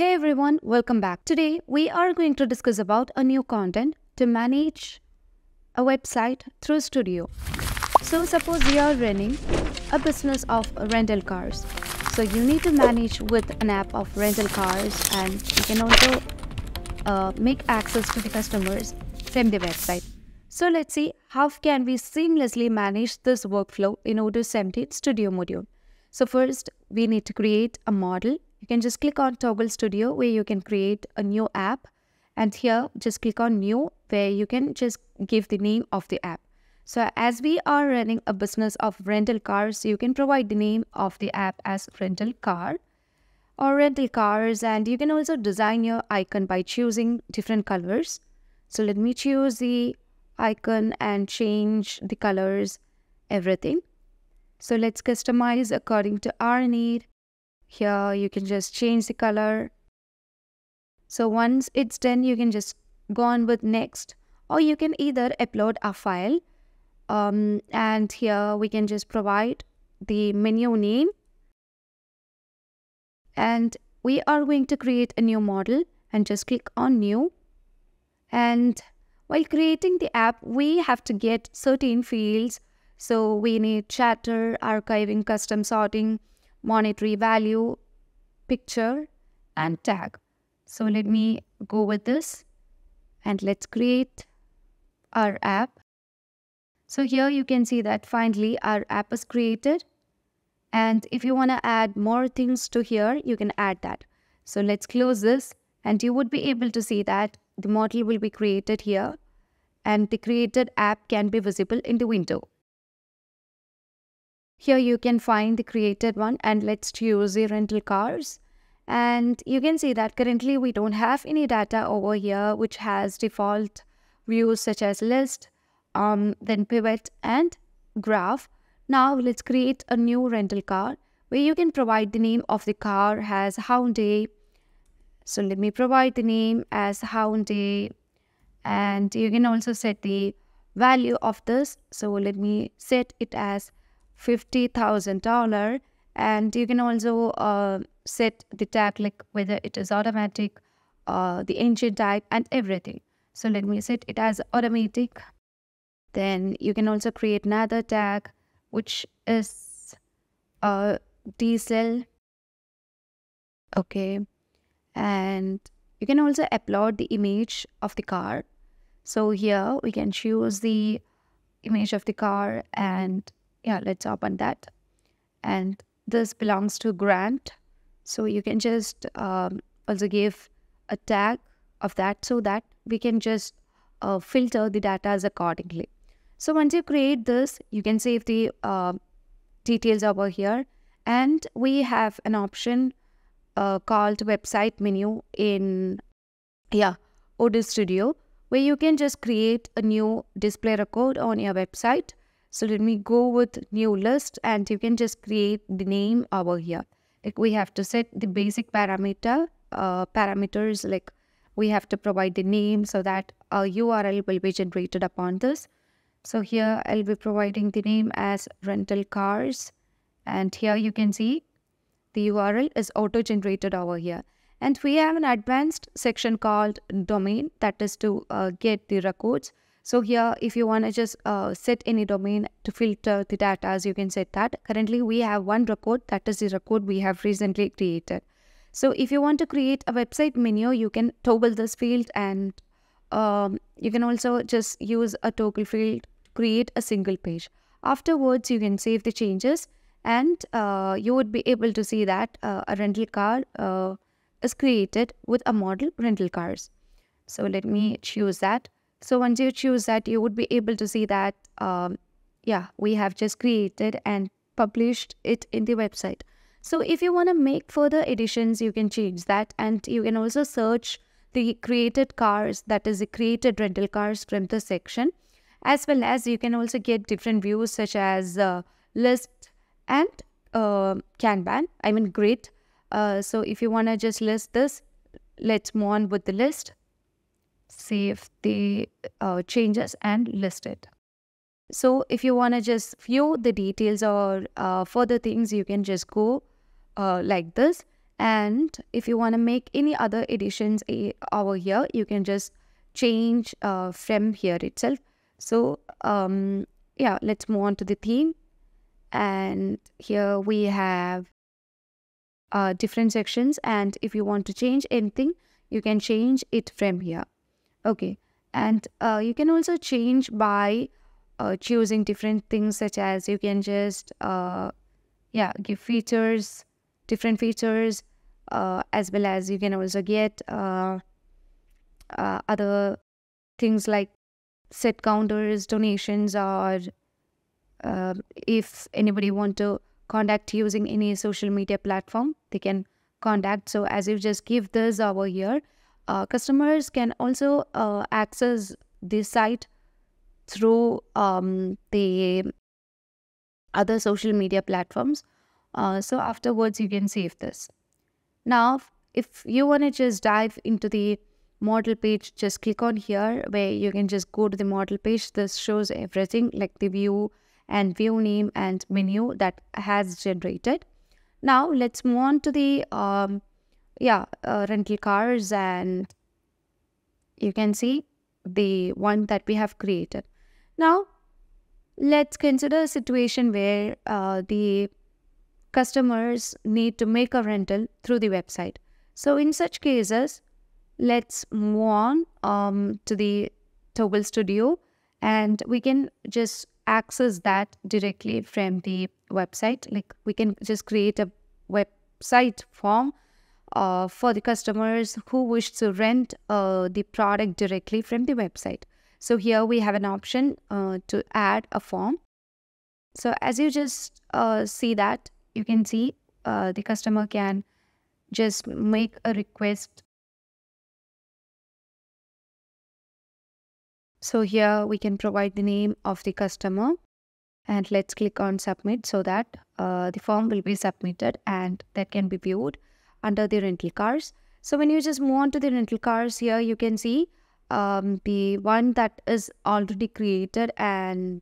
Hey everyone, welcome back. Today we are going to discuss about a new content to manage a website through Studio. So suppose you are running a business of rental cars. So you need to manage with an app of rental cars, and you can also make access to the customers from the website. So let's see how can we seamlessly manage this workflow in Odoo 17 Studio module. So first we need to create a model. You can just click on Toggle Studio where you can create a new app, and here just click on New where you can just give the name of the app. So as we are running a business of rental cars, you can provide the name of the app as rental car or rental cars, and you can also design your icon by choosing different colors. So let me choose the icon and change the colors, everything. So let's customize according to our need. Here you can just change the color. So once it's done, you can just go on with next, or you can either upload a file and here we can just provide the menu name, and we are going to create a new model and just click on New. And while creating the app, we have to get certain fields. So we need chatter, archiving, custom sorting, monetary value, picture, and tag. So let me go with this and let's create our app. So here you can see that finally our app is created. And if you want to add more things to here, you can add that. So let's close this, and you would be able to see that the model will be created here, and the created app can be visible in the window. Here you can find the created one, and let's choose the rental cars. And you can see that currently we don't have any data over here which has default views such as list, then pivot and graph. Now let's create a new rental car where you can provide the name of the car as Hounday. So let me provide the name as Hounday, and you can also set the value of this. So let me set it as $50,000, and you can also set the tag, like whether it is automatic, the engine type, and everything. So let me set it as automatic. Then you can also create another tag which is diesel. Okay, and you can also upload the image of the car. So here we can choose the image of the car, and yeah, let's open that. And this belongs to Grant. So you can just also give a tag of that so that we can just filter the data accordingly. So once you create this, you can save the details over here. And we have an option called website menu in Odoo Studio where you can just create a new display record on your website. So let me go with new list, and you can just create the name over here. Like we have to set the basic parameters, like we have to provide the name so that a URL will be generated upon this. So here I'll be providing the name as rental cars, and here you can see the URL is auto-generated over here. And we have an advanced section called domain, that is to get the records. So here, if you want to just set any domain to filter the data, as you can set that. Currently, we have one record, that is the record we have recently created. So if you want to create a website menu, you can toggle this field, and you can also just use a toggle field to create a single page. Afterwards, you can save the changes, and you would be able to see that a rental car is created with a model rental cars. So let me choose that. So once you choose that, you would be able to see that, we have just created and published it in the website. So if you want to make further additions, you can change that. And you can also search the created cars, that is the created rental cars, from the section. As well as you can also get different views such as list and Kanban, grid. So if you want to just list this, let's move on with the list. Save the changes and list it. So if you want to just view the details or further things, you can just go like this. And if you want to make any other additions over here, you can just change from here itself. So yeah, let's move on to the theme. And here we have different sections, and if you want to change anything, you can change it from here. Okay, and you can also change by choosing different things, such as you can just yeah, give features, different features, as well as you can also get other things like set counters, donations, or if anybody want to contact using any social media platform, they can contact. So as you just give this over here, customers can also access this site through the other social media platforms. So afterwards you can save this. Now if you want to just dive into the model page, just click on here where you can just go to the model page. This shows everything like the view and view name and menu that has generated. Now let's move on to the rental cars, and you can see the one that we have created. Now let's consider a situation where the customers need to make a rental through the website. So in such cases, let's move on to the Odoo Studio, and we can just access that directly from the website. Like we can just create a website form for the customers who wish to rent the product directly from the website. So here we have an option to add a form. So as you just see that, you can see the customer can just make a request. So here we can provide the name of the customer, and let's click on submit so that the form will be submitted and that can be viewed under the rental cars. So when you just move on to the rental cars, here you can see the one that is already created, and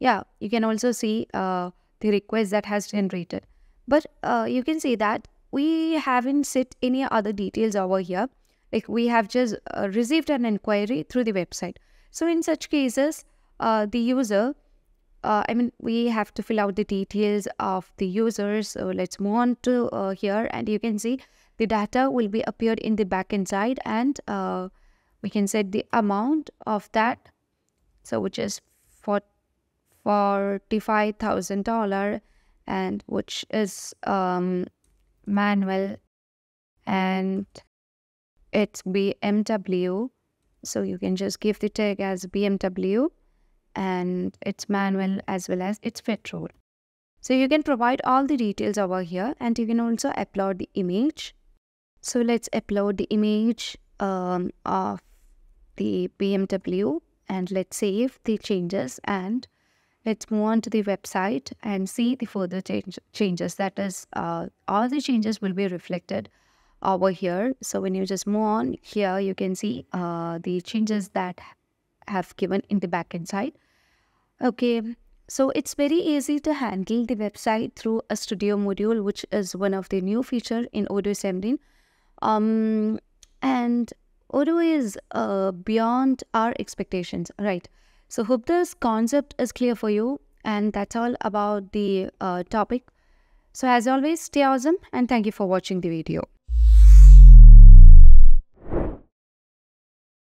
yeah, you can also see the request that has generated. But you can see that we haven't set any other details over here. Like we have just received an inquiry through the website. So in such cases, the user, we have to fill out the details of the users. So let's move on to here, and you can see the data will be appeared in the backend side, and we can set the amount of that. So which is $45,000, and which is manual, and it's BMW. So you can just give the tag as BMW, and it's manual as well as it's petrol. So you can provide all the details over here, and you can also upload the image. So let's upload the image of the BMW, and let's save the changes, and let's move on to the website and see the further changes. That is, all the changes will be reflected over here. So when you just move on here, you can see the changes that have given in the backend side. Okay, so it's very easy to handle the website through a studio module, which is one of the new feature in Odoo 17. And Odoo is beyond our expectations, right? So hope this concept is clear for you, and that's all about the topic. So as always, stay awesome, and thank you for watching the video.